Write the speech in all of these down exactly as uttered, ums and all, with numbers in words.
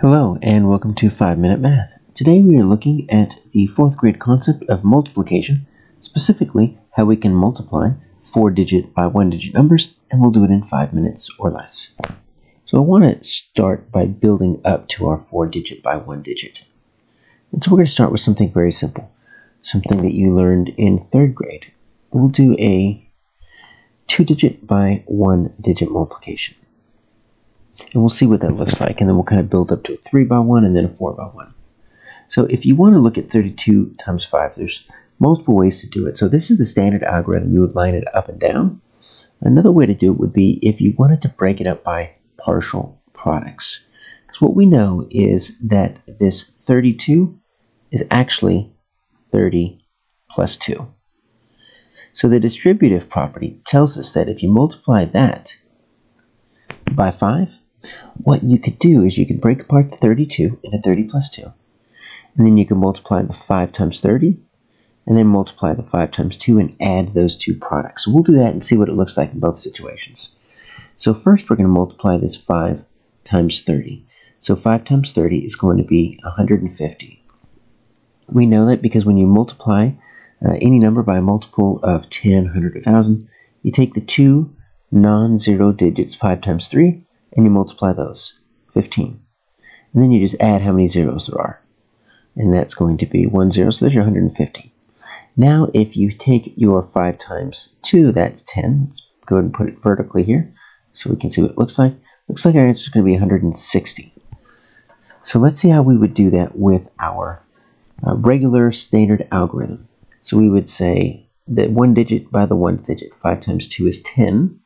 Hello and welcome to five minute Math. Today we are looking at the fourth grade concept of multiplication, specifically how we can multiply four digit by one digit numbers, and we'll do it in five minutes or less. So I want to start by building up to our four digit by one digit. And so we're going to start with something very simple, something that you learned in third grade. We'll do a two digit by one digit multiplication. And we'll see what that looks like, and then we'll kind of build up to a three by one and then a four by one. So if you want to look at thirty-two times five, there's multiple ways to do it. So this is the standard algorithm. You would line it up and down. Another way to do it would be if you wanted to break it up by partial products. Because what we know is that this thirty-two is actually thirty plus two. So the distributive property tells us that if you multiply that by five, what you could do is you could break apart the thirty-two into thirty plus two, and then you can multiply the five times thirty, and then multiply the five times two and add those two products. So we'll do that and see what it looks like in both situations. So first we're going to multiply this five times thirty. So five times thirty is going to be one hundred fifty. We know that because when you multiply uh, any number by a multiple of ten, one hundred, one thousand, you take the two non-zero digits, five times three, and you multiply those, fifteen. And then you just add how many zeros there are. And that's going to be one zero, so there's your one hundred fifty. Now if you take your five times two, that's ten. Let's go ahead and put it vertically here so we can see what it looks like. Looks like our answer is going to be one hundred sixty. So let's see how we would do that with our uh, regular standard algorithm. So we would say that one digit by the one digit, five times two is ten.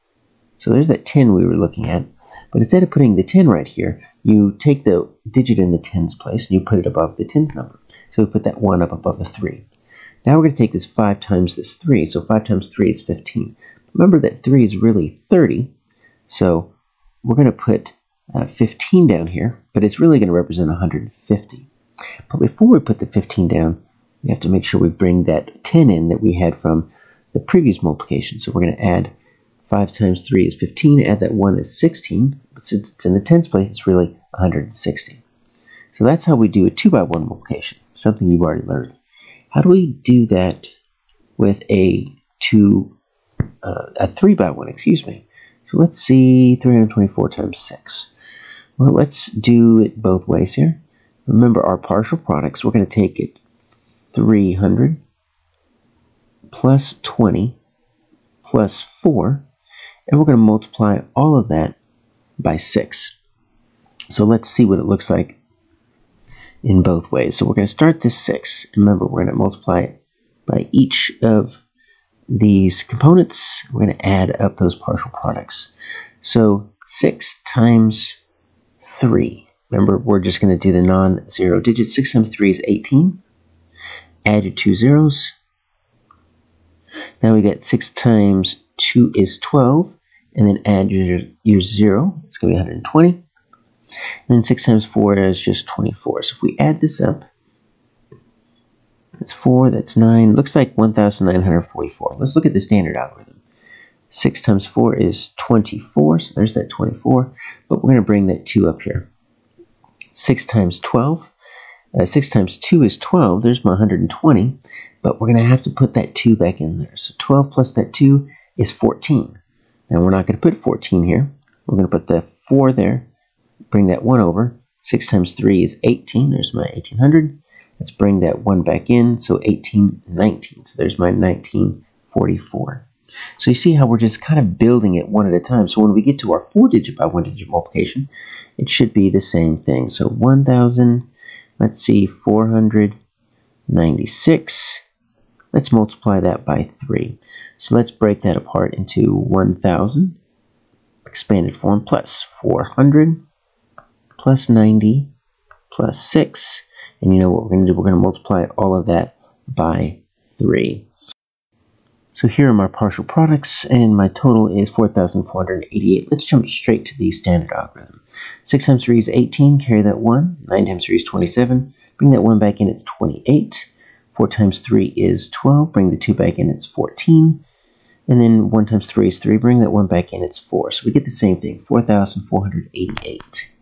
So there's that ten we were looking at, but instead of putting the ten right here, you take the digit in the tens place and you put it above the tens number. So we put that one up above a three. Now we're going to take this five times this three, so five times three is fifteen. Remember that three is really thirty, so we're going to put uh, fifteen down here, but it's really going to represent one hundred fifty. But before we put the fifteen down, we have to make sure we bring that ten in that we had from the previous multiplication, so we're going to add five times three is fifteen, add that one is sixteen, but since it's in the tens place, it's really one hundred sixty. So that's how we do a two by one multiplication, something you've already learned. How do we do that with a two, uh, a three by one, excuse me? So let's see, three hundred twenty-four times six. Well, let's do it both ways here. Remember our partial products, we're going to take it three hundred plus twenty plus four, and we're going to multiply all of that by six. So let's see what it looks like in both ways. So we're going to start this six. Remember, we're going to multiply it by each of these components. We're going to add up those partial products. So six times three. Remember, we're just going to do the non-zero digits. six times three is eighteen. Add your two zeros. Now we got six times two is twelve, and then add your, your zero, it's going to be one hundred twenty. And then six times four is just twenty-four. So if we add this up, that's four, that's nine, looks like one thousand nine hundred forty-four. Let's look at the standard algorithm. six times four is twenty-four, so there's that twenty-four, but we're going to bring that two up here. six times twelve. Uh, six times two is twelve, there's my one hundred twenty, but we're going to have to put that two back in there. So twelve plus that two is fourteen. And we're not going to put fourteen here. We're going to put the four there, bring that one over. six times three is eighteen, there's my eighteen hundred. Let's bring that one back in, so eighteen nineteen. So there's my nineteen forty-four. So you see how we're just kind of building it one at a time. So when we get to our four digit by one digit multiplication, it should be the same thing. So one thousand... Let's see, four hundred ninety-six. Let's multiply that by three. So let's break that apart into one thousand, expanded form, plus four hundred, plus ninety, plus six. And you know what we're going to do? We're going to multiply all of that by three. So here are my partial products, and my total is four thousand four hundred eighty-eight. Let's jump straight to the standard algorithm. six times three is eighteen, carry that one. nine times three is twenty-seven. Bring that one back in, it's twenty-eight. four times three is twelve. Bring the two back in, it's fourteen. And then one times three is three. Bring that one back in, it's four. So we get the same thing, four thousand four hundred eighty-eight.